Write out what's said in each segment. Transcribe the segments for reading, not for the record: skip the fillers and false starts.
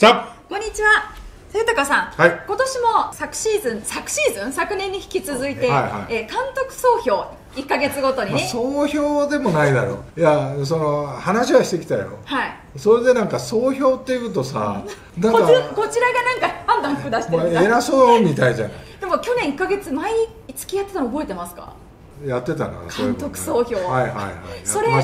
じゃあこんにちは豊さん、はい、今年も昨年に引き続いて、監督総評1か月ごとにね、総評でもないだろう。いや、その話はしてきたよ。はい、それでなんか総評っていうとさ、なんかこちらがなんか判断下してる、偉そうみたいじゃない。でも去年1か月毎月やってたの覚えてますか？やってたな、監督総評。はいはいはい、それの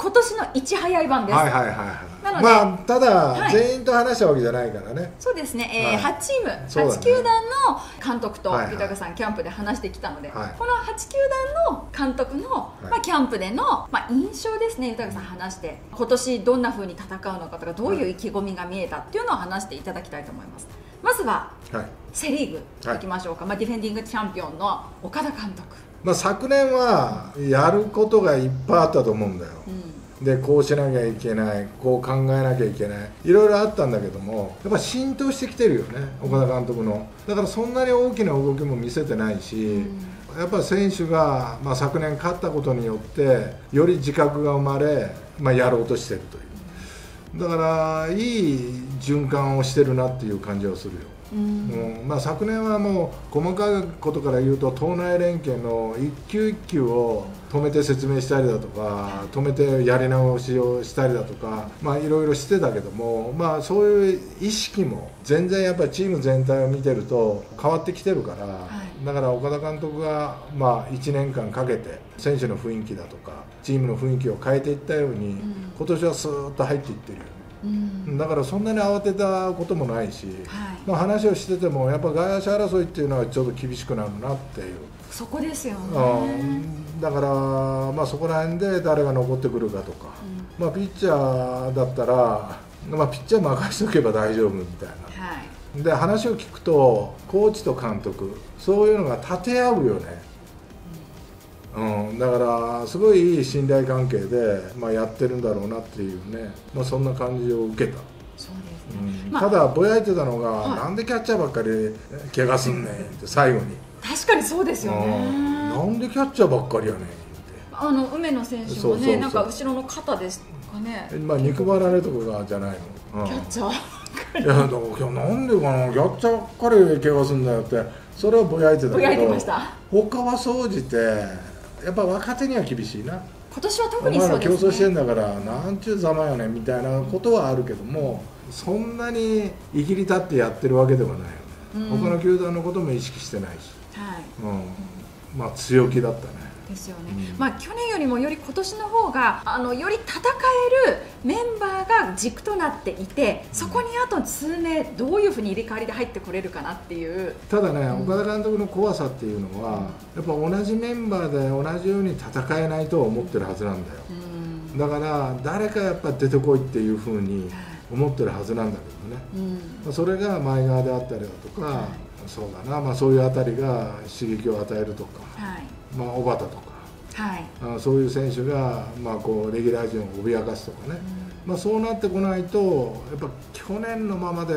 今年のいち早い版です。はいはいはい。なのでまあただ全員と話したわけじゃないからね。そうですね。8チーム8球団の監督と豊さんキャンプで話してきたので、この8球団の監督のキャンプでの印象ですね。豊さん話して今年どんな風に戦うのかとか、どういう意気込みが見えたっていうのを話していただきたいと思います。まずはセ・リーグいきましょうか。ディフェンディングチャンピオンの岡田監督、まあ昨年はやることがいっぱいあったと思うんだよ、うん、でこうしなきゃいけない、こう考えなきゃいけない、いろいろあったんだけども、やっぱ浸透してきてるよね、岡田監督の。だからそんなに大きな動きも見せてないし、やっぱり選手が、まあ、昨年勝ったことによってより自覚が生まれ、まあ、やろうとしてるという、だからいい循環をしてるなっていう感じはするよ。まあ昨年はもう細かいことから言うと、党内連携の一球一球を止めて説明したりだとか、止めてやり直しをしたりだとか、まあいろいろしてたけども、まあそういう意識も全然やっぱりチーム全体を見てると変わってきてるから、だから岡田監督がまあ1年間かけて選手の雰囲気だとかチームの雰囲気を変えていったように、今年はスーッと入っていってるよね。だからそんなに慌てたこともないし、はい、話をしててもやっぱ外野手争いっていうのはちょっと厳しくなるなっていう、そこですよね。だから、まあ、そこら辺で誰が残ってくるかとか、うん、まあピッチャーだったら、まあ、ピッチャー任せとけば大丈夫みたいな、はい、で話を聞くとコーチと監督そういうのが立て合うよね。だからすごいいい信頼関係で、まあ、やってるんだろうなっていうね、まあ、そんな感じを受けた。ただぼやいてたのが、はい、なんでキャッチャーばっかり怪我すんねんって最後に確かにそうですよね、なんでキャッチャーばっかりやねんって、梅野選手もね、なんか後ろの肩ですかね、まあ肉離れとかじゃないの、キャッチャーばっかりなんでかな、キャッチャーばっかり怪我すんだよって、それはぼやいてたけど、ぼやいてました。他は総じてやっぱ若手には厳しいな、今年は特にそうですね、競争してんだからなんちゅうざまよねみたいなことはあるけども、そんなにいきり立ってやってるわけではないよね、他の球団のことも意識してないし、まあ強気だったね。ですよね。まあ去年よりもより今年の方がより戦えるメンバーが軸となっていて、そこにあと数名どういうふうに入れ替わりで入ってこれるかなっていう。ただね、岡田監督の怖さっていうのは、やっぱ同じメンバーで同じように戦えないと思ってるはずなんだよ。だから誰かやっぱ出てこいっていうふうに思ってるはずなんだけどね。それが前側であったりだとか、そうだな、まあそういうあたりが刺激を与えるとか。まあ小畑とか、そういう選手がまあこうレギュラー陣を脅かすとかね、まあそうなってこないとやっぱ去年のままで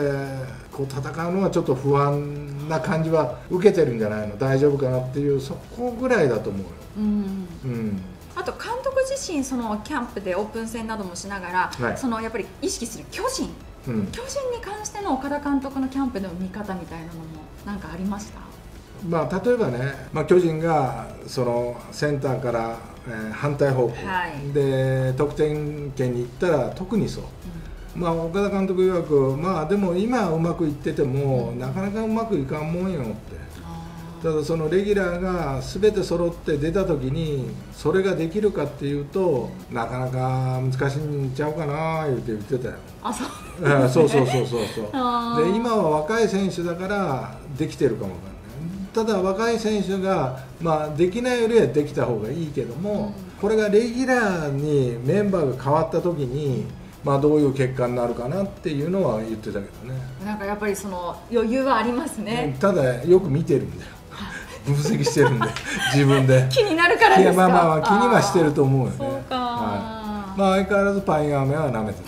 こう戦うのはちょっと不安な感じは受けてるんじゃないの、大丈夫かなっていう、そこぐらいだと思うよ。あと監督自身、そのキャンプでオープン戦などもしながら、そのやっぱり意識する巨人に関しての岡田監督のキャンプでの見方みたいなのもなんかありました？まあ例えばね、まあ、巨人がそのセンターから反対方向で得点圏に行ったら特にそう、まあ岡田監督曰く、まあでも今うまくいっててもなかなかうまくいかんもんよって、ただそのレギュラーが全て揃って出た時にそれができるかっていうとなかなか難しいんちゃうかなーって言ってたよ。あ、そうそうそうそうそう。で今は若い選手だからできてるかもわからない。ただ若い選手が、まあ、できないよりはできた方がいいけども、これがレギュラーにメンバーが変わった時に、まあ、どういう結果になるかなっていうのは言ってたけどね。なんかやっぱりその余裕はありますね。ただよく見てるんだよ分析してるんで自分で気になるからですか。いや、まあまあ気にはしてると思うよね。そうか、まあ相変わらずパインアメは舐めてる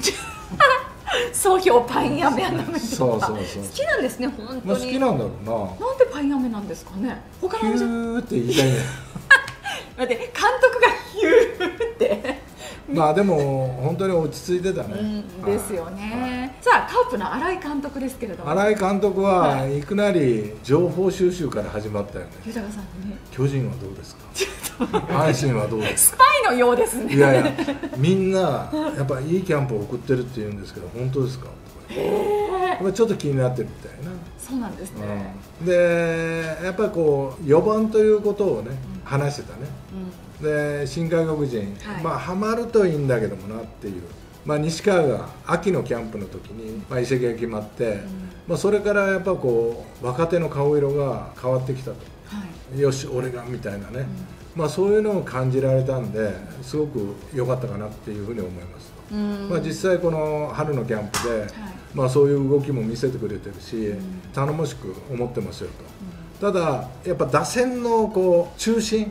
総評パインアメは舐めてる。そう好きなんですね、本当に。好きなんだろうな。なんでパインアメなんですかね。他のヒューって言いたいね。待って、監督がヒューってまあでも本当に落ち着いてたね。ですよね。さあカープの新井監督ですけれども、新井監督はいきなり情報収集から始まったよね。豊さんね、巨人はどうですか、阪神はどうですか。スパイのようですね。いやいや、みんなやっぱいいキャンプを送ってるって言うんですけど、本当ですか。ちょっと気になってるみたいな。そうなんですね。でやっぱりこう4番ということをね話してたね。で新外国人、まあハマるといいんだけどもなっていう、まあ、西川が秋のキャンプの時に移籍が決まって、まあ、それからやっぱこう若手の顔色が変わってきたと、はい、よし俺がみたいなね、まあ、そういうのを感じられたんですごく良かったかなっていうふうに思います。まあ実際この春のキャンプで、はい、まあそういう動きも見せてくれてるし、頼もしく思ってますよと。ただやっぱ打線のこう中心、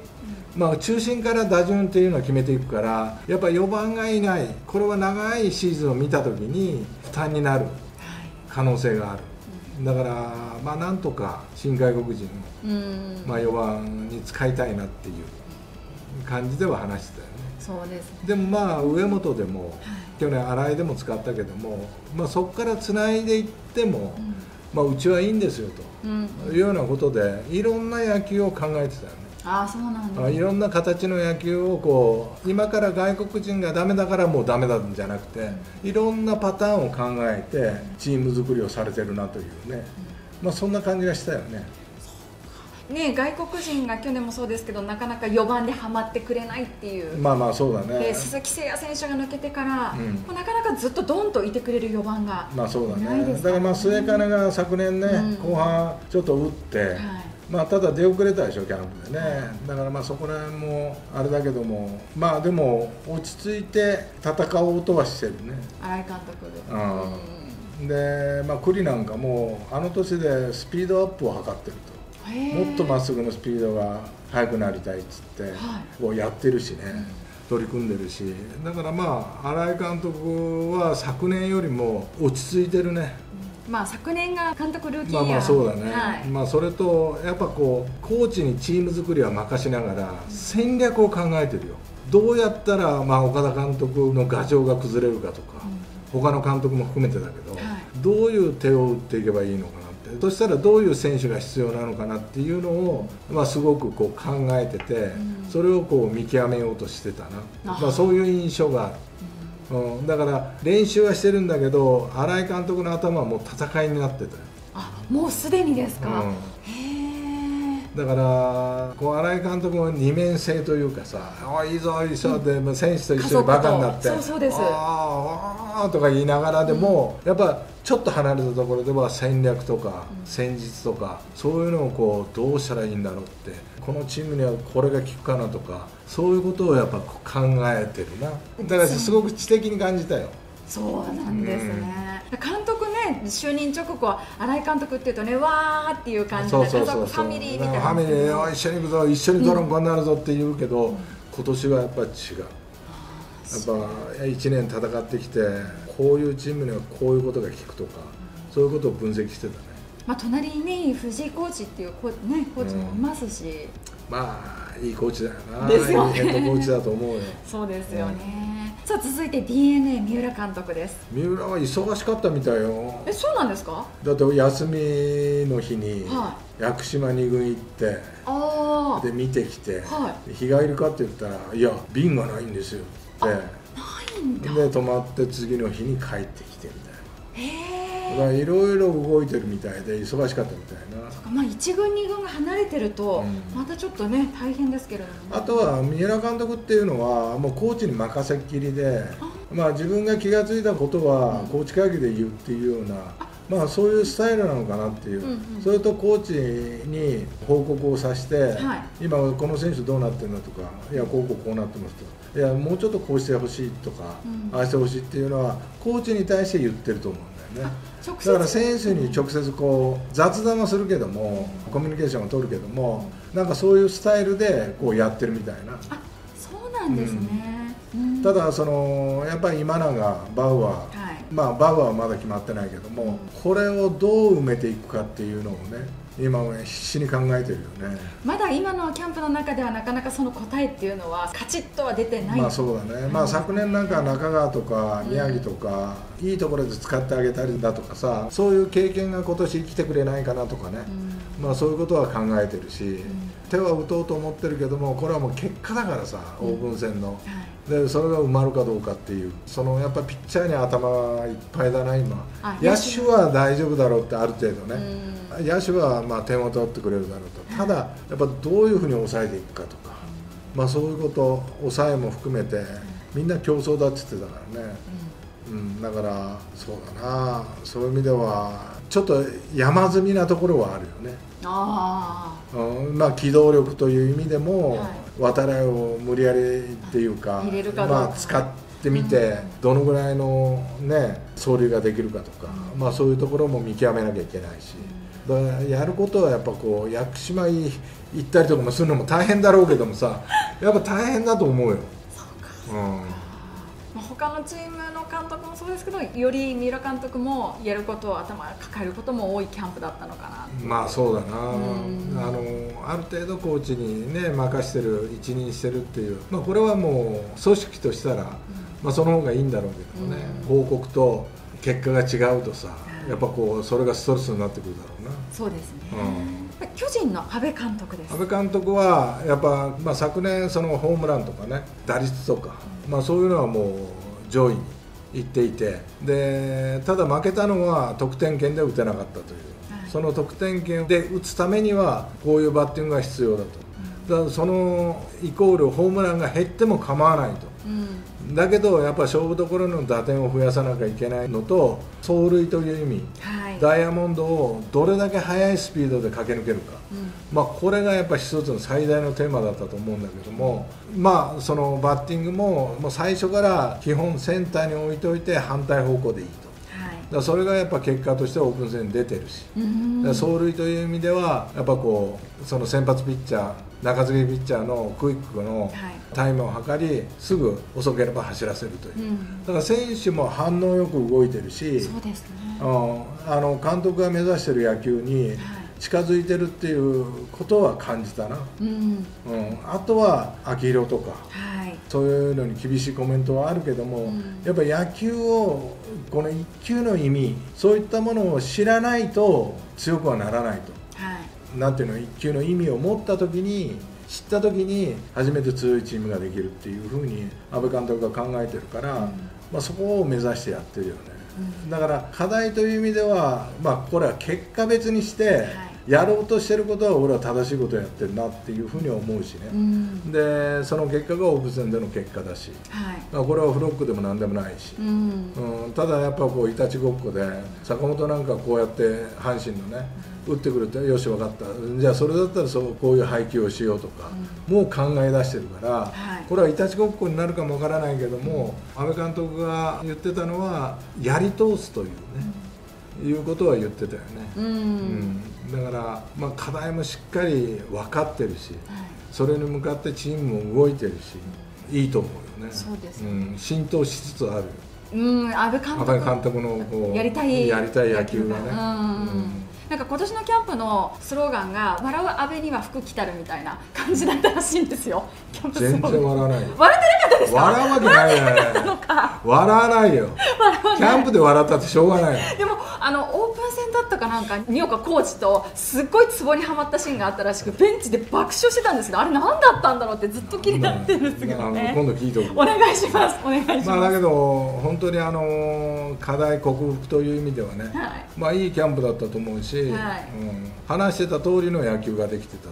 まあ、中心から打順っていうのは決めていくから、やっぱ4番がいない、これは長いシーズンを見た時に負担になる可能性がある。だからまあなんとか新外国人をまあ4番に使いたいなっていう感じでは話してたよね。そうですね。でもまあ上本でも、去年新井でも使ったけども、まあ、そこからつないでいっても、まあ、うちはいいんですよというようなことで、いろんな野球を考えてたよね。あ、そうなんだ。いろんな形の野球をこう、今から外国人がダメだからもうダメだんじゃなくて、いろんなパターンを考えてチーム作りをされてるなというね、まあ、そんな感じがしたよね。ね、外国人が去年もそうですけど、なかなか4番ではまってくれないっていう。まあまあそうだね。で、鈴木誠也選手が抜けてから、もうなかなかずっとどんといてくれる4番がいないですからね。まあそうだね。だからまあ末金が昨年ね、後半ちょっと打って、はい、まあただ出遅れたでしょ、キャンプでね。だからまあそこら辺もあれだけども、まあでも落ち着いて戦おうとはしてるね、新井監督が。で、まあ栗なんかもあの年でスピードアップを図ってると。もっとまっすぐのスピードが速くなりたいっつって、こうやってるしね、取り組んでるし、だからまあ新井監督は昨年よりも落ち着いてるね。まあ昨年が監督ルーキーや。まあまあそうだね。はい、まあそれとやっぱこうコーチにチーム作りは任しながら戦略を考えてるよ。どうやったらまあ岡田監督の牙城が崩れるかとか、他の監督も含めてだけど、どういう手を打っていけばいいのかな。そしたらどういう選手が必要なのかなっていうのを、まあ、すごくこう考えてて、それをこう見極めようとしてたな、まあ、そういう印象がある。だから練習はしてるんだけど、新井監督の頭はもう戦いになってたよ。あ、もうすでにですか。だからこう新井監督も二面性というかさ、あ、いいぞいいぞって、選手と一緒にバカになって、ああとか言いながらでも、やっぱちょっと離れたところでは戦略とか戦術とか、そういうのをこうどうしたらいいんだろうって、このチームにはこれが効くかなとか、そういうことをやっぱ考えてるな。だからすごく知的に感じたよ。そうなんですね。監督ね、就任直後は新井監督っていうとね、わーっていう感じで、家族ファミリーみたいな、ファミリー一緒に行くぞ、一緒にドラゴンになるぞって言うけど、今年はやっぱ違う。やっぱ1年戦ってきて、こういうチームにはこういうことが効くとか、そういうことを分析してたね。まあ隣にね、藤井コーチっていうコーチもいますし、まあいいコーチだよな。ですよね。いいヘッドコーチだと思うよ。そうですよね。さあ続いて DNA 三浦監督です。三浦は忙しかったみたいよ。え、そうなんですか。だって休みの日に屋久島2軍行って、で見てきて、日帰りかって言ったら、いや便がないんですよって。ないんだ。で泊まって次の日に帰ってきてみたいな。へえ。いろいろ動いてるみたいで忙しかったみたいな。そうか、まあ、1軍2軍が離れてるとまたちょっとね、大変ですけれども、ね。あとは三浦監督っていうのはもうコーチに任せっきりで、まあ自分が気が付いたことはコーチ会議で言うっていうような、まあそういうスタイルなのかなっていう、それとコーチに報告をさせて、今この選手どうなってるんだとか、いやこうなってますと、いやもうちょっとこうしてほしいとか、ああしてほしいっていうのはコーチに対して言ってると思うんだよね。だから選手に直接こう雑談はするけども、コミュニケーションを取るけども、なんかそういうスタイルでこうやってるみたいな。あ、そうなんですね。ただそのやっぱり今永、バウアー、まあバウアーはまだ決まってないけども、これをどう埋めていくかっていうのをね、今も必死に考えてるよね。まだ今のキャンプの中ではなかなかその答えっていうのはカチッとは出てない。まあそうだね、まあ昨年なんか中川とか宮城とか、うん、いいところで使ってあげたりだとかさ、そういう経験が今年生きてくれないかなとかね、うん、まあそういうことは考えてるし、うん、手は打とうと思ってるけども、これはもう結果だからさ、オープン戦の、うん、はい、でそれが埋まるかどうかっていう、そのやっぱピッチャーに頭いっぱいだな今。野手は大丈夫だろうってある程度ね、うん、野手はまあ点を取ってくれるだろうと、ただやっぱどういうふうに抑えていくかとか、まあ、そういうこと、抑えも含めてみんな競争だって言ってたからね、うんうん、だからそうだな、そういう意味ではちょっと山積みなところはあるよね。ああ、うん、まあ機動力という意味でも、はい、渡来を無理やりっていうか、まあ使ってみて、うん、どのぐらいのね走塁ができるかとか、うん、まあそういうところも見極めなきゃいけないし。うん、やることはやっぱこう屋久島行ったりとかもするのも大変だろうけどもさ、やっぱ大変だと思うよ。そうか、うん、まあ他のチームの監督もそうですけど、より三浦監督もやることを頭抱えることも多いキャンプだったのかな。まあそうだな、ある程度コーチにね任してる、一任してるっていう、まあ、これはもう組織としたら、うん、まあその方がいいんだろうけどね、うん、報告と結果が違うとさ、やっぱこうそれがストレスになってくるだろうな。そうですね、うん、巨人の阿部監督です。阿部監督はやっぱ、まあ、昨年そのホームランとかね、打率とか、うん、まあそういうのはもう上位にいっていて、でただ負けたのは得点圏で打てなかったという、はい、その得点圏で打つためにはこういうバッティングが必要だと、うん、だからそのイコールホームランが減っても構わないと。うん、だけどやっぱ勝負どころの打点を増やさなきゃいけないのと、走塁という意味、はい、ダイヤモンドをどれだけ速いスピードで駆け抜けるか、うん、まあこれがやっぱ一つの最大のテーマだったと思うんだけども、まあそのバッティングももう最初から基本センターに置いておいて反対方向でいいと。だそれがやっぱ結果としてはオープン戦に出てるし、走塁という意味ではやっぱこうその先発ピッチャー、中継ぎピッチャーのクイックのタイムを測り、すぐ遅ければ走らせるという、うん、だから選手も反応よく動いてるし、そうですね、監督が目指してる野球に近づいてるっていうことは感じたな、うんうん、あとは秋広とか、はい、そういうのに厳しいコメントはあるけども、うん、やっぱ野球をこの1球の意味、そういったものを知らないと強くはならないと、はい、なんていうの、1球の意味を持った時に、知った時に初めて強いチームができるっていうふうに阿部監督が考えてるから、うん、まあそこを目指してやってるよね、うん、だから課題という意味では、まあ、これは結果別にして、はい、やろうとしてることは俺は正しいことをやってるなっていうふうに思うしね、うん、でその結果がオープン戦での結果だし、はい、これはフロックでも何でもないし、うんうん、ただやっぱこういたちごっこで、坂本なんかこうやって阪神のね、打ってくるって、よし分かった、じゃあそれだったらそうこういう配球をしようとか、うん、もう考え出してるから、はい、これはいたちごっこになるかもわからないけども、阿部監督が言ってたのはやり通すというね、うん、いうことは言ってたよね。うん、うん、だから、まあ、課題もしっかり分かってるし、はい、それに向かってチームも動いてるし、いいと思うよね。そうですね、うん、浸透しつつある。阿部監督のこうやりたい野球がね。なんか今年のキャンプのスローガンが「笑う阿部には服着たる」みたいな感じだったらしいんですよ。キャンプ全然笑わないよ。笑ってなかったですか？笑うわけないよね。笑わないよ。キャンプで笑ったってしょうがないよ。でもオープン戦だったかなんか、二岡コーチとすっごいツボにはまったシーンがあったらしく、ベンチで爆笑してたんですけど、あれ何だったんだろうってずっと気になってるんですけどね。今度聞いておく。お願いします。お願いします。まあだけど本当に課題克服という意味ではね、はい、まあいいキャンプだったと思うし、はい、うん、話してた通りの野球ができてた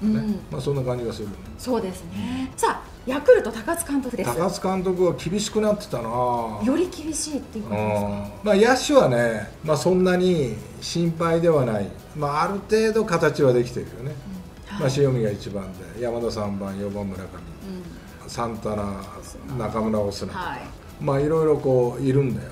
というね、うん、まあそんな感じがする、ね。そうですね。さあ、ヤクルト高津監督です。高津監督は厳しくなってたな。より厳しいっていうことですか。まあ野手はね、まあそんなに心配ではない。まあある程度形はできてるよね。うん、はい、まあ塩見が1番で、山田3番、4番村上、うん、サンタナ、中村、オスナとか、はい、まあいろいろこういるんだよ。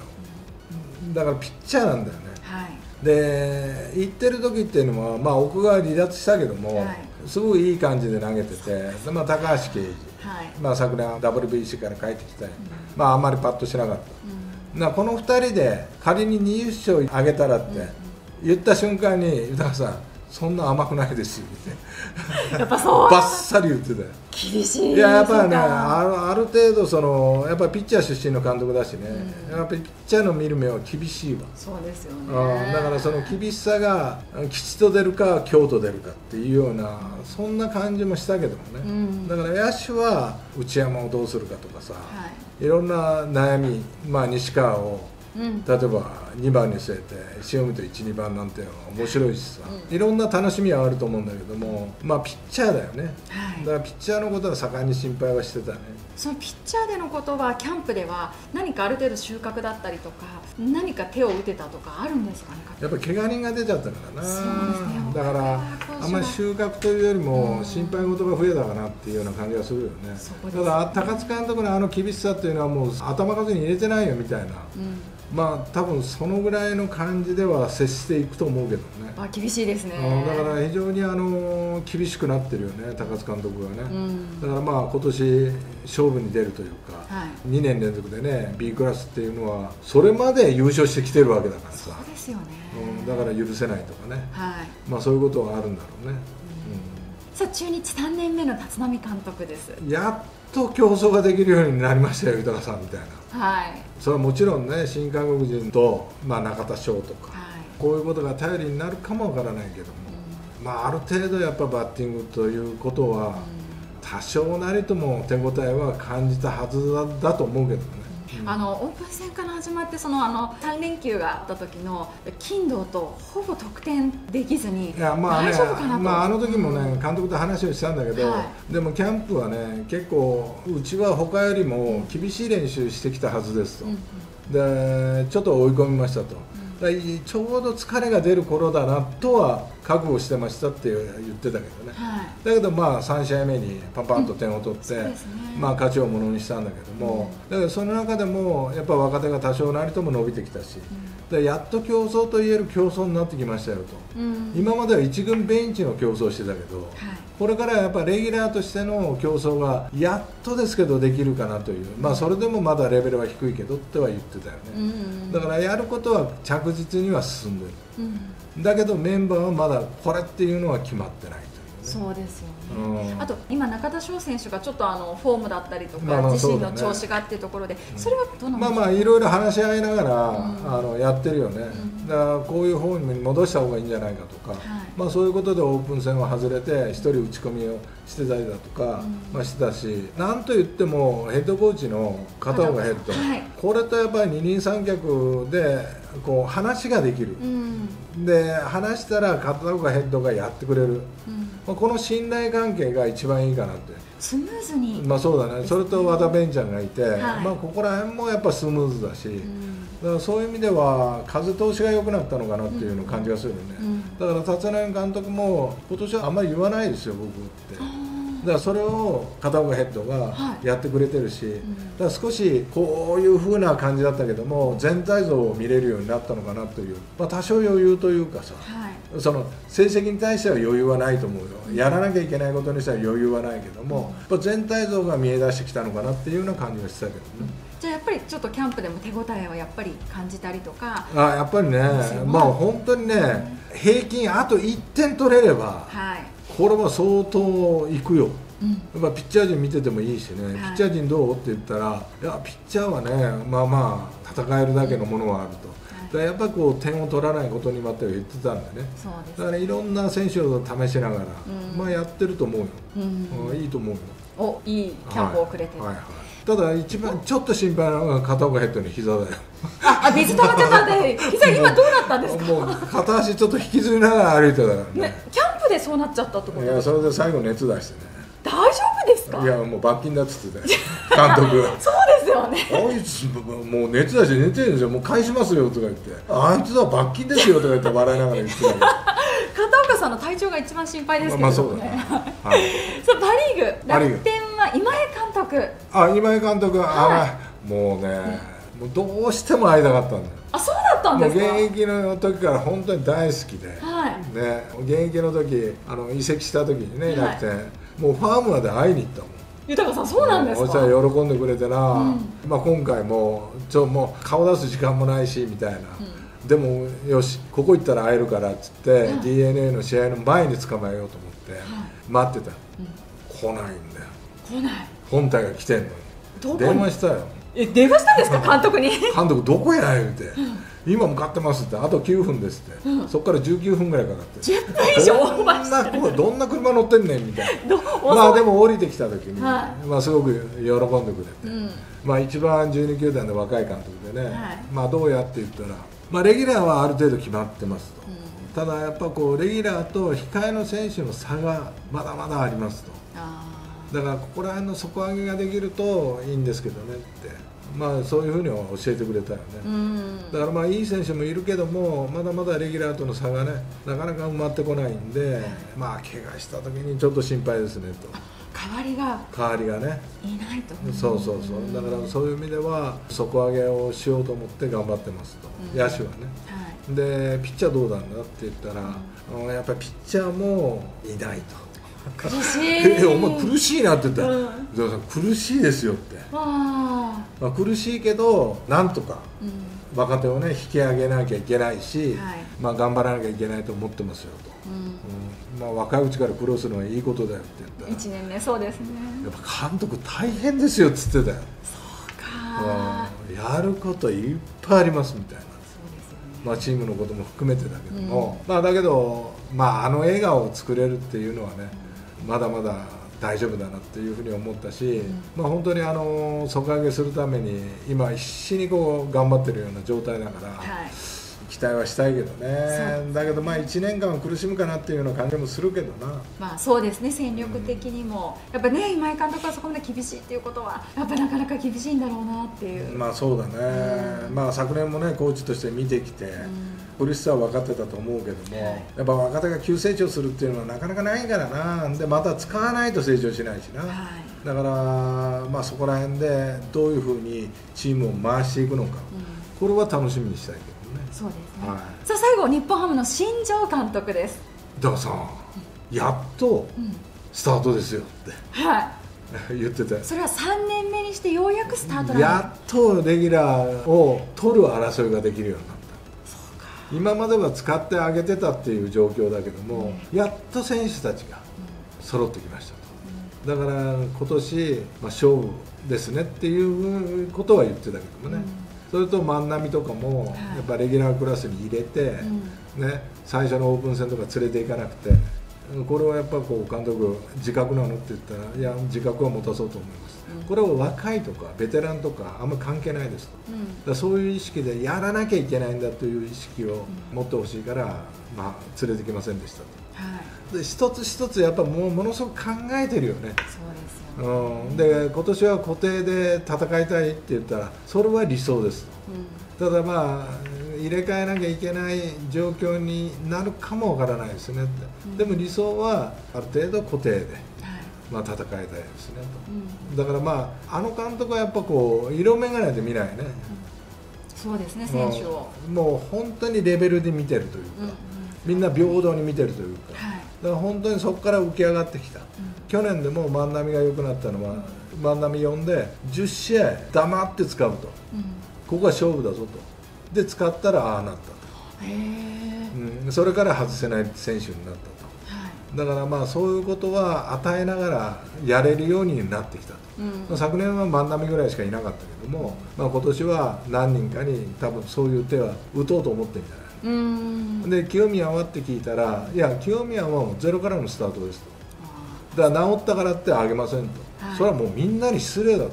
だからピッチャーなんだよね。はい、で行ってる時っていうのは、まあ奥川離脱したけども、はい、すごいいい感じで投げてて、でまあ高橋奎二。はい、まあ昨年 WBC から帰ってきたり、うん、まああんまりパッとしなかった、うん、だこの2人で仮に20勝あげたらって言った瞬間に、豊さん、そんな甘くないですよね。やっぱそうバッサリ言ってたよ。厳しい。いややっぱりね、ある程度そのやっぱりピッチャー出身の監督だしね、うん、やっぱりピッチャーの見る目は厳しいわ。そうですよね。だからその厳しさが吉と出るか凶と出るかっていうような、うん、そんな感じもしたけどもね、うん、だから野手は内山をどうするかとかさ、はい、いろんな悩み、まあ西川をうん、例えば2番に据えて塩見と1、2番なんていうのは面白いしさ、うん、いろんな楽しみはあると思うんだけども、まあピッチャーだよね、はい、だからピッチャーのことは盛んに心配はしてたね。そのピッチャーでのことはキャンプでは何かある程度収穫だったりとか何か手を打てたとかあるんですかね。やっぱり怪我人が出ちゃったからな。そうですね。だからあんまり収穫というよりも心配事が増えたかなっていうような感じがするよね、うん、ただ高津監督のあの厳しさっていうのはもう頭数に入れてないよみたいな、うんまあ多分そのぐらいの感じでは接していくと思うけどね。あ、厳しいですね。だから非常に厳しくなってるよね、高津監督がね、うん、だからまあ今年勝負に出るというか、はい、2年連続でね B クラスっていうのはそれまで優勝してきてるわけだからさ。そうですよね、うん、だから許せないとかね、はい、まあそういうことはあるんだろうね、うん、さあ中日3年目の立浪監督です。やっと競争ができるようになりましたよ、豊さんみたいな、はい、それはもちろんね新韓国人と、まあ、中田翔とか、はい、こういうことが頼りになるかもわからないけども、うん、まあある程度やっぱバッティングということは、うん、多少なりとも手応えは感じたはずだと思うけどね。オープン戦から始まって3連休があった時の金堂とほぼ得点できずに大丈夫かなと。まああの時もね監督と話をしたんだけど、はい、でもキャンプはね結構うちは他よりも厳しい練習してきたはずですと、うん、でちょっと追い込みましたと、うん、ちょうど疲れが出る頃だなとは覚悟してましたって言ってたけどね、はい、だけどまあ3試合目にパンパンと点を取って、うんね、まあ勝ちをものにしたんだけども、うん、だからその中でもやっぱ若手が多少なりとも伸びてきたし、うん、でやっと競争といえる競争になってきましたよと、うん、今までは1軍ベンチの競争してたけど、はい、これからやっぱレギュラーとしての競争がやっとですけどできるかなという、まあそれでもまだレベルは低いけどっては言ってたよね、うん、だからやることは着実には進んでる、うんだけどメンバーはまだこれっていうのは決まってないという、ね、そうですよね、うん、あと今中田翔選手がちょっとフォームだったりとか自身の調子がっていうところで、それはどうなんですか。まあまあいろいろ話し合いながら、うん、やってるよね、うん、だからこういうフォームに戻した方がいいんじゃないかとか、はい、まあそういうことでオープン戦を外れて一人打ち込みをしてたりだとか、うん、まあしてたし、なんといってもヘッドコーチの片岡ヘッド、はい、これとやっぱり二人三脚でこう話ができる、うんで話したら片岡ヘッドがやってくれる、うんまあ、この信頼関係が一番いいかなって。スムーズにまあそうだね。それと和田ベンちゃんがいて、はい、まあここら辺もやっぱスムーズだし、うん、だからそういう意味では風通しが良くなったのかなっていうの感じがするよね、うんうん、だから立浪監督も今年はあんまり言わないですよ僕って。だからそれを片岡ヘッドがやってくれてるし、はいうん、だから少しこういう風な感じだったけども全体像を見れるようになったのかなという、まあ、多少余裕というかさ、はい、その成績に対しては余裕はないと思うよ、うん、やらなきゃいけないことにしては余裕はないけども、うん、全体像が見え出してきたのかなっていうような感じがしてたけどね、うんじゃあやっぱりちょっとキャンプでも手応えはやっぱり感じたりとか。あやっぱりねまあ本当にね、うん、平均あと1点取れれば、はいこれは相当いくよ、うん、やっぱピッチャー陣見ててもいいしね、はい、ピッチャー陣どうって言ったらいやピッチャーはねまあまあ戦えるだけのものはあると、はい、だからやっぱこう点を取らないことにまた言ってたんでね、そうですねだからいろんな選手を試しながら、うん、まあやってると思うよ、うんうん、いいと思うよ。おいいキャンプをくれてる、はいはいはいただ一番ちょっと心配なのが片岡ヘッドの膝だよ。あ、水溜まっちゃったんで膝今どうなったんですか。もう片足ちょっと引きずりながら歩いてたからね。ねキャンプでそうなっちゃったってこと。いやそれで最後熱出してね。大丈夫ですか。いやもう罰金だっつってたよ監督。そうですよね。あいつもう熱出して寝てるんですよもう返しますよとか言ってあいつは罰金ですよとか言って笑いながら言ってたけど。片岡さんの体調が一番心配ですけどね。そうだね。はい。そうパ・リーグ楽天は今江監督。あ今江監督はい、もうね、もうどうしても会いたかったんだよ。あそうだったんですか。現役の時から本当に大好きで、はい、ね現役の時移籍した時にね楽天、はい、もうファームまで会いに行ったもん。豊さんそうなんですか。おっしゃる喜んでくれてな、うん、まあ今回ももう顔出す時間もないしみたいな。うんでもよしここ行ったら会えるからっつって、はい、DNA の試合の前に捕まえようと思って、はい、待ってた、うん、来ないんだよ。来ない本体が来てんのに電話したよ。え、電話したんですか監督に監督どこや言うて、うん、今向かってますってあと9分ですって、うん、そこから19分ぐらいかかって10分以上オーバーしてる。どんな車乗ってんねんみたいなまあでも降りてきた時に、はい、まあすごく喜んでくれて、うん、まあ一番12球団で若い監督でね、はい、まあどうやって言ったら、まあ、レギュラーはある程度決まってますと、うん、ただやっぱこうレギュラーと控えの選手の差がまだまだありますと。だからここら辺の底上げができるといいんですけどねって、まあそういうふうに教えてくれたよね。だからまあいい選手もいるけどもまだまだレギュラーとの差がねなかなか埋まってこないんで、まあ怪我した時にちょっと心配ですねと。代わりがねいないと。そうそうそう、だからそういう意味では底上げをしようと思って頑張ってますと、野手はね、はい、でピッチャーどうなんだって言ったら、やっぱりピッチャーもいないと。苦しいお前苦しいなって言ったら、うん、苦しいですよってまあ苦しいけどなんとか若手をね引き上げなきゃいけないし、はい、まあ頑張らなきゃいけないと思ってますよと、うんうん、まあ若いうちから苦労するのはいいことだよって言ったら1年目そうですねやっぱ監督大変ですよっつってたよ。そうか、うん、やることいっぱいありますみたいな。まあチームのことも含めてだけども、うん、まあだけどまああの笑顔を作れるっていうのはね、うんまだまだ大丈夫だなっていうふうに思ったし、うん、まあ本当に底上げするために今必死にこう頑張ってるような状態だから、はい、期待はしたいけどね。だけどまあ1年間は苦しむかなっていうような感じもするけどな。まあそうですね、戦力的にも、うん、やっぱね今井監督はそこまで厳しいっていうことはやっぱなかなか厳しいんだろうなっていう。まあそうだね、うん、まあ昨年もねコーチとして見てきて、うん、苦しさは分かってたと思うけども、はい、やっぱ若手が急成長するっていうのはなかなかないからな。でまた使わないと成長しないしな、はい、だから、まあ、そこら辺でどういうふうにチームを回していくのか、うん、これは楽しみにしたいけどね。そうですね、はい、さあ最後日本ハムの新庄監督です。だからさ、うん、やっとスタートですよって、うん、はい言ってた。それは3年目にしてようやくスタートなんだ。やっとレギュラーを取る争いができるようになった。今までは使ってあげてたっていう状況だけども、やっと選手たちが揃ってきましたと。だから今年、勝負ですねっていうことは言ってたけどもね、それと万波とかもやっぱレギュラークラスに入れて、ね、最初のオープン戦とか連れていかなくて、これはやっぱこう監督自覚なのって言ったら、いや自覚は持たそうと思います。これは若いとかベテランとかあんま関係ないですと、うん、だからそういう意識でやらなきゃいけないんだという意識を持ってほしいから、まあ、連れてきませんでしたと、はい、で一つ一つやっぱものすごく考えてるよね。そうですよね、うん、で今年は固定で戦いたいって言ったらそれは理想ですと、うん、ただまあ入れ替えなきゃいけない状況になるかもわからないですねって、うん、でも理想はある程度固定で。まあ戦いたいですねと、うん、だからまあ監督はやっぱこう色眼鏡で見ないね、うん、そうですね、選手をもう本当にレベルで見てるというか、うん、みんな平等に見てるというか、はい、だから本当にそこから浮き上がってきた、うん、去年でも万波が良くなったのは、うん、万波呼んで10試合黙って使うと、うん、ここが勝負だぞとで使ったらああなったと、うん、それから外せない選手になったと。だからまあそういうことは与えながらやれるようになってきたと、うん、昨年は万波ぐらいしかいなかったけども、まあ、今年は何人かに多分そういう手は打とうと思ってんじゃない。うんで清宮はって聞いたら、いや清宮はもうゼロからのスタートですと、だから治ったからってあげませんと、はい、それはもうみんなに失礼だと、うん、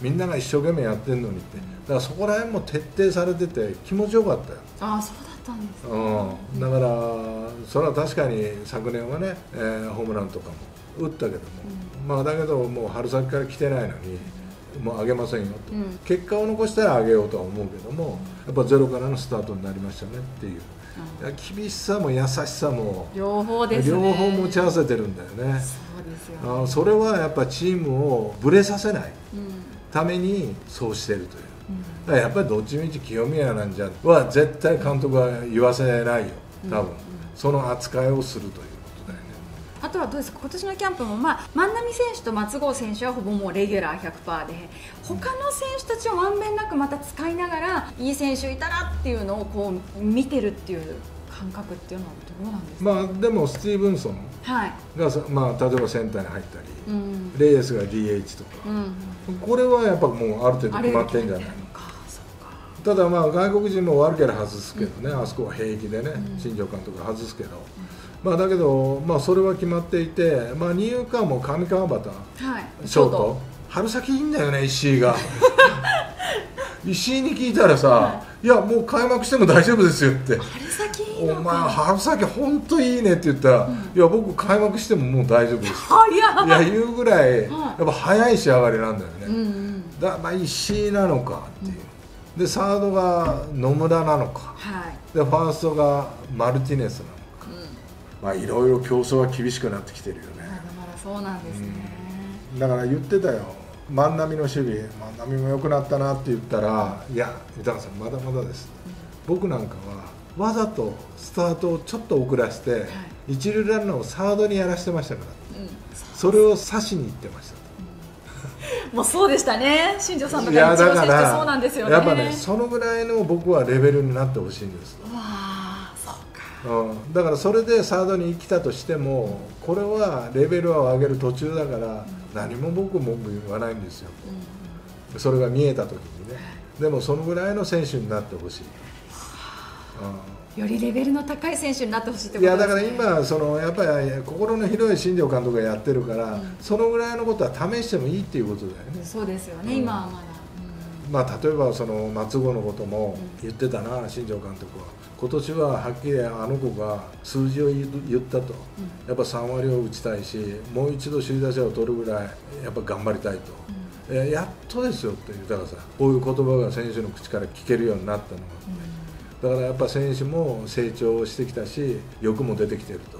みんなが一生懸命やってるのにって、だからそこら辺も徹底されてて気持ちよかったよ。ああそうだったんですね、うん、だからそれは確かに昨年はね、ホームランとかも打ったけども、うん、まあだけどもう春先から来てないのにもうあげませんよと、うん、結果を残したらあげようとは思うけども、やっぱゼロからのスタートになりましたねっていう、うん、厳しさも優しさも両方ですね、両方持ち合わせてるんだよね。そうですよね、それはやっぱチームをぶれさせないためにそうしてるという、うん、だからやっぱりどっちみち清宮なんじゃは絶対監督は言わせないよ多分、うん、その扱いをするということだよね。あとはどうですか、今年のキャンプも、万波選手と松郷選手はほぼもうレギュラー 100% で、他の選手たちをまんべんなくまた使いながら、いい選手いたらっていうのをこう見てるっていう感覚っていうのはどうなんですか。でもスティーブンソンが、例えばセンターに入ったり、レイエスが DH とか、これはやっぱもうある程度決まってるんじゃないの。ただ外国人も悪ければ外すけどね、あそこは平気でね、新庄監督が外すけど、だけど、それは決まっていて、二遊間も上川端、ショート、春先いいんだよね、石井が。石井に聞いたらさ、いや、もう開幕しても大丈夫ですよって、お前、春先、本当いいねって言ったら、いや、僕、開幕してももう大丈夫ですって言うぐらい、やっぱ早い仕上がりなんだよね、だから石井なのかっていう。でサードが野村なのか、でファーストがマルティネスなのか、いろいろ競争は厳しくなってきてるよね。そうなんですね、だから言ってたよ、万波の守備、万波も良くなったなって言ったら、いや、豊さん、まだまだです、僕なんかはわざとスタートをちょっと遅らせて、一塁ランナーをサードにやらせてましたから、それを差しにいってました。もうそうでしたね、新庄さんとかイチロー選手ってそうなんですよね。やっぱね、そのぐらいの僕はレベルになってほしいんです。だからそれでサードに来たとしても、これはレベルを上げる途中だから、何も僕も言わないんですよ、それが見えたときにね、でもそのぐらいの選手になってほしい。よりレベルの高い選手になってほしいってことですね。いや、だから今そのやっぱり心の広い新庄監督がやってるから、そのぐらいのことは試してもいいっていうことだよね。そうですよね、今はまだ、例えばその松郷のことも言ってたな、新庄監督は今年ははっきりあの子が数字を言ったと、やっぱ3割を打ちたいし、もう一度首位打者を取るぐらいやっぱ頑張りたいと、やっとですよって豊さん、こういう言葉が選手の口から聞けるようになったのがあって。だからやっぱ選手も成長してきたし、欲も出てきてると、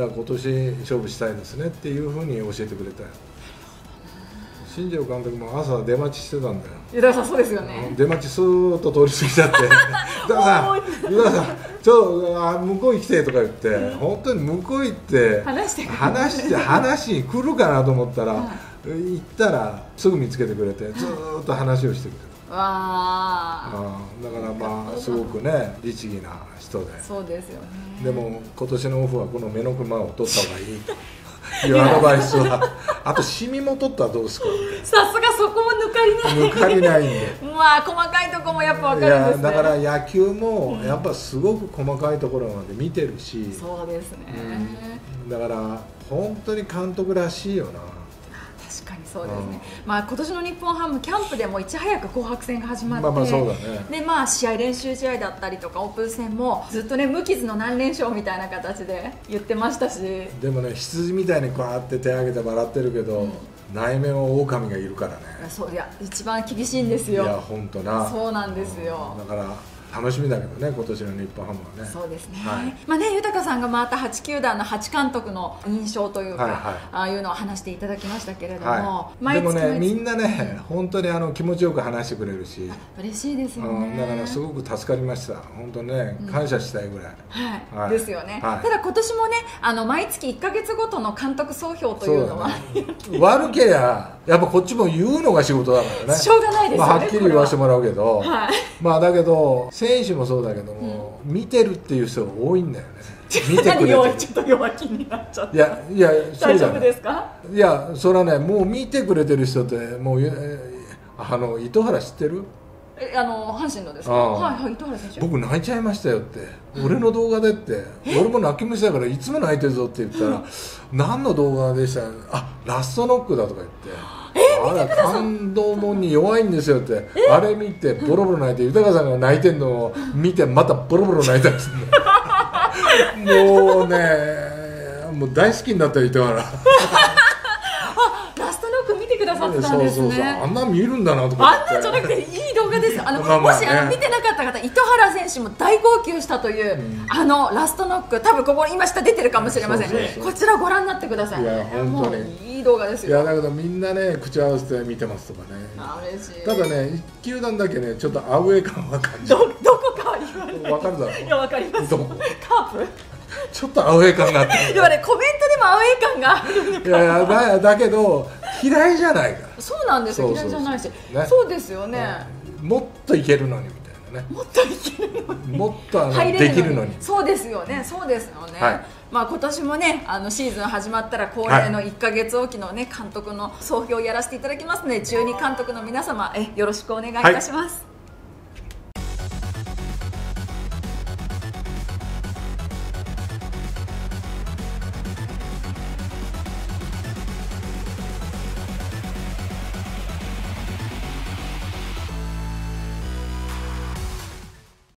だから今年勝負したいですねっていうふうに教えてくれたよ。新庄監督も朝出待ちしてたんだよ。湯田さん、そうですよね。出待ちスーッと通り過ぎちゃって「湯田さん、ちょっと向こうに来て」とか言って、本当に向こう行って話に来るかなと思ったら、行ったらすぐ見つけてくれて、ずーっと話をしてくれた。だからすごくね、律儀な人で、そうですよね。でも今年のオフはこの目のクマを取った方がいいというアドバイスは、あとシミも取ったらどうですか。さすがそこも抜かりないんで、細かいところもやっぱ分かるんですね。だから野球もやっぱすごく細かいところまで見てるし、そうですね、だから本当に監督らしいよな。確かにそうですね。今年の日本ハム、キャンプでもいち早く紅白戦が始まって、で試合、練習試合だったりとか、オープン戦もずっとね、無傷の何連勝みたいな形で言ってましたし、でもね、羊みたいにこうやって手を挙げて笑ってるけど、内面は狼がいるからね。そう、いや、一番厳しいんですよ。いや、本当な。そうなんですよ。だから楽しみだけどね、今年の日本ハムはね。そうですね。豊さんがまた8球団の8監督の印象というか、ああいうのを話していただきましたけれども、でもね、みんなね、本当に気持ちよく話してくれるし、嬉しいですよね。だからすごく助かりました。本当ね、感謝したいぐらい。ですよね。ただ今年もね、毎月1ヶ月ごとの監督総評というのは、悪けりゃやっぱこっちも言うのが仕事だからね。しょうがないですよね。はっきり言わせてもらうけど、だけど。選手もそうだけども、見てるっていう人が多いんだよね。見てくれてる。ちょっと弱気になっちゃった。いや、大丈夫ですか？いや、それはね、もう見てくれてる人って、もう糸原知ってる？阪神のですか？はい、糸原選手。僕泣いちゃいましたよって、俺の動画でって、俺も泣き虫だからいつも泣いてるぞって言ったら、何の動画でした？ラストノックだとか言って。あら、感動もんに弱いんですよって、あれ見てボロボロ泣いて、豊さんが泣いてるのを見てまたボロボロ泣いたんですね。もうね、もう大好きになったよ豊原。ラストノック見てくださってたんですね。そうそうそう、あんな見るんだなとか。あんなじゃなくていい動画です。もし見てなかった方、糸原選手も大号泣したという、ラストノック、多分ここ今下出てるかもしれません。こちらご覧になってください。いや、本当に。いや、だけどみんなね、口合わせて見てますとかね。ただね、1球団だけね、ちょっとアウェー感は感じる。どこかは言わない。わかるだろう。いや、わかります。カープちょっとアウェー感があってでもね、コメントでもアウェー感があるのかな。いやだけど嫌いじゃないから。そうなんですよ、嫌いじゃないし、そうですよね。もっといけるのにみたいなね、もっといけるのに、もっとできるのに。そうですよね、そうですよね。まあ今年もね、シーズン始まったら恒例の1ヶ月おきのね、監督の総評をやらせていただきますので、12監督の皆様よろしくお願いいたします。